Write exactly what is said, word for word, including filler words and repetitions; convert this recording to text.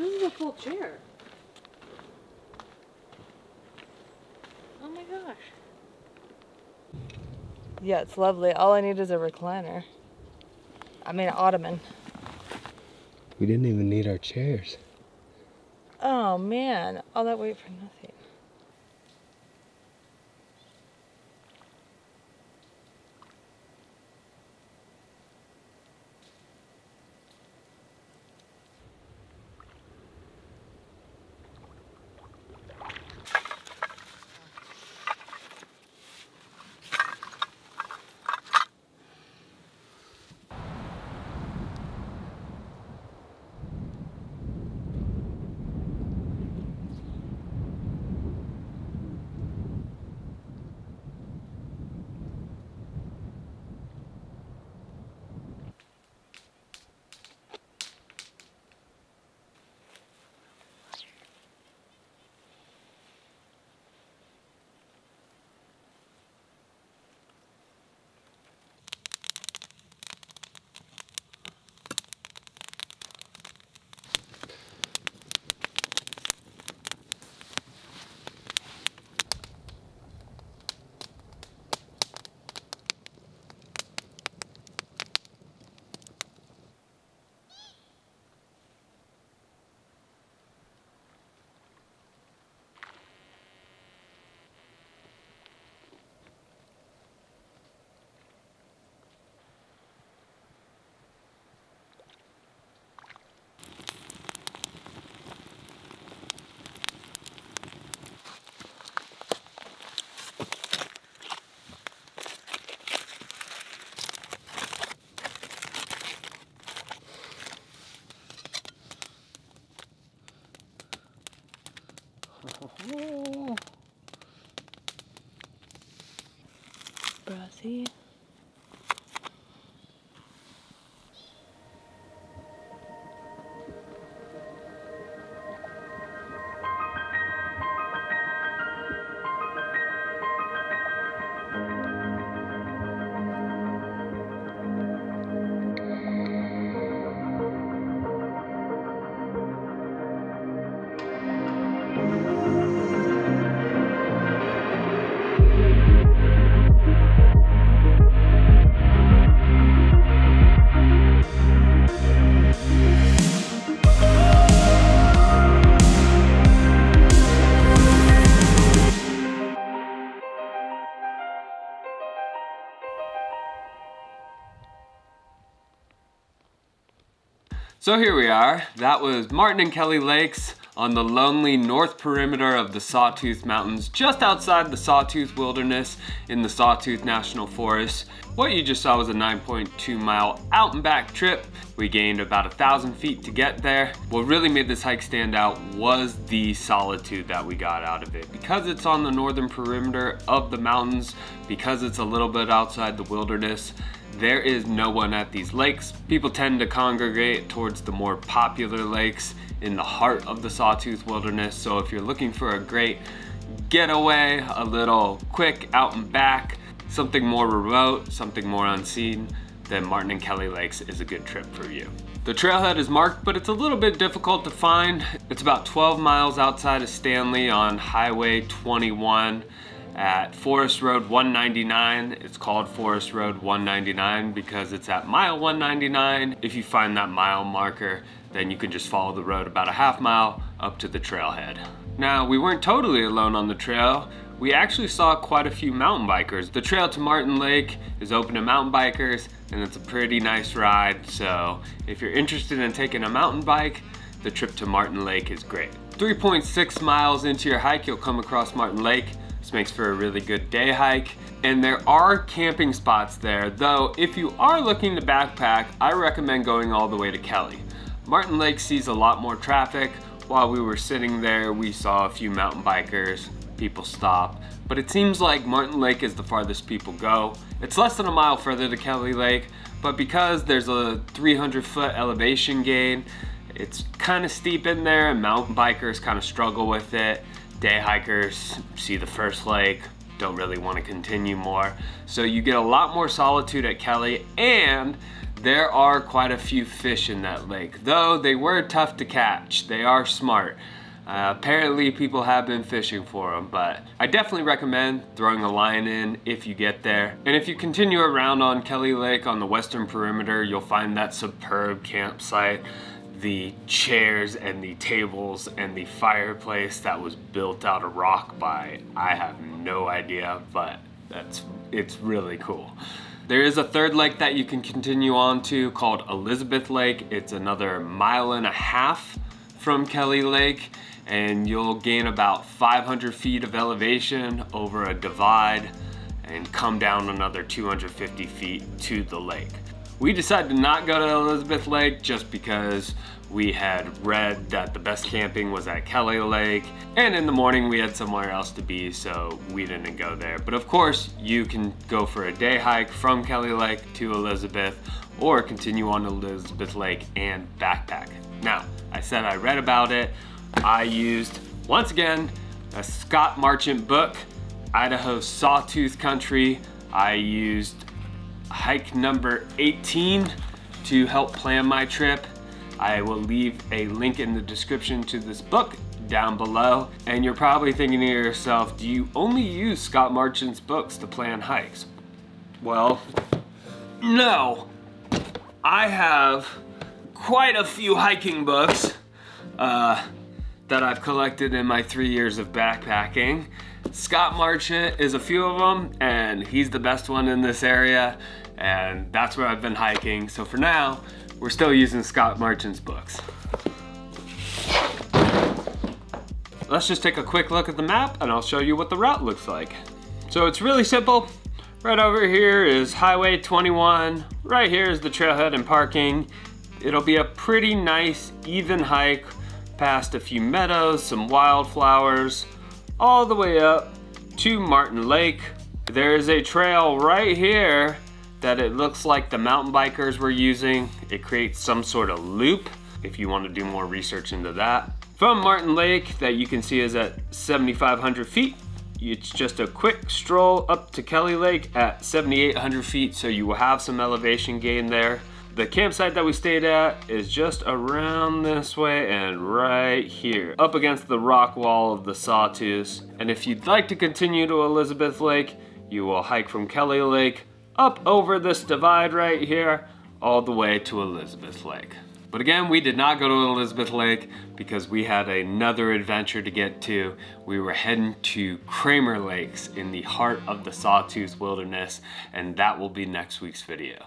This is a full chair. Oh my gosh. Yeah, it's lovely. All I need is a recliner. I mean, an ottoman. We didn't even need our chairs. Oh man, all that wait for nothing. Oh. Brassy. So here we are. That was Marten and Kelly Lakes on the lonely north perimeter of the Sawtooth Mountains, just outside the Sawtooth Wilderness in the Sawtooth National Forest. What you just saw was a nine point two mile out and back trip. We gained about a thousand feet to get there. What really made this hike stand out was the solitude that we got out of it. Because it's on the northern perimeter of the mountains, because it's a little bit outside the wilderness, there is no one at these lakes. People tend to congregate towards the more popular lakes in the heart of the Sawtooth Wilderness. So if you're looking for a great getaway, a little quick out and back, something more remote, something more unseen, then Marten and Kelly Lakes is a good trip for you. The trailhead is marked, but it's a little bit difficult to find. It's about twelve miles outside of Stanley on Highway twenty-one. At Forest Road one ninety-nine. It's called Forest Road one ninety-nine because it's at mile one ninety-nine. If you find that mile marker, then you can just follow the road about a half mile up to the trailhead. Now, we weren't totally alone on the trail. We actually saw quite a few mountain bikers. The trail to Marten Lake is open to mountain bikers, and it's a pretty nice ride. So if you're interested in taking a mountain bike, the trip to Marten Lake is great. three point six miles into your hike, you'll come across Marten Lake. This makes for a really good day hike. And there are camping spots there, though if you are looking to backpack, I recommend going all the way to Kelly. Marten Lake sees a lot more traffic. While we were sitting there, we saw a few mountain bikers, people stop, but it seems like Marten Lake is the farthest people go. It's less than a mile further to Kelly Lake, but because there's a three hundred foot elevation gain, it's kind of steep in there and mountain bikers kind of struggle with it. Day hikers see the first lake, don't really want to continue more. So you get a lot more solitude at Kelly, and There are quite a few fish in that lake, though they were tough to catch. They are smart. Uh, apparently people have been fishing for them, but I definitely recommend throwing a line in if you get there. And if you continue around on Kelly Lake on the western perimeter, you'll find that superb campsite, the chairs and the tables and the fireplace that was built out of rock by, I have no idea, but that's, it's really cool. There is a third lake that you can continue on to called Elizabeth Lake. It's another mile and a half from Kelly Lake, and you'll gain about five hundred feet of elevation over a divide and come down another two hundred fifty feet to the lake. We decided to not go to Elizabeth Lake just because we had read that the best camping was at Kelly Lake, and in the morning we had somewhere else to be, so we didn't go there. But of course, you can go for a day hike from Kelly Lake to Elizabeth, or continue on Elizabeth Lake and backpack. Now, I said I read about it. I used, once again, a Scott Marchant book, Idaho's Sawtooth Country. I used hike number eighteen to help plan my trip. I will leave a link in the description to this book down below. And you're probably thinking to yourself, do you only use Scott Marchant's books to plan hikes? Well, no. I have quite a few hiking books uh, that I've collected in my three years of backpacking. Scott Marchant is a few of them, and he's the best one in this area, and that's where I've been hiking. So for now, we're still using Scott Marchant's books. Let's just take a quick look at the map and I'll show you what the route looks like. So it's really simple. Right over here is Highway twenty-one. Right here is the trailhead and parking. It'll be a pretty nice, even hike past a few meadows, some wildflowers, all the way up to Marten Lake. There is a trail right here that it looks like the mountain bikers were using. It creates some sort of loop if you want to do more research into that. From Marten Lake, that you can see is at seventy-five hundred feet. It's just a quick stroll up to Kelly Lake at seventy-eight hundred feet, so you will have some elevation gain there. The campsite that we stayed at is just around this way and right here, up against the rock wall of the Sawtooths. And if you'd like to continue to Elizabeth Lake, you will hike from Kelly Lake up over this divide right here, all the way to Elizabeth Lake. But again, we did not go to Elizabeth Lake because we had another adventure to get to. We were heading to Cramer Lakes in the heart of the Sawtooth Wilderness, and that will be next week's video.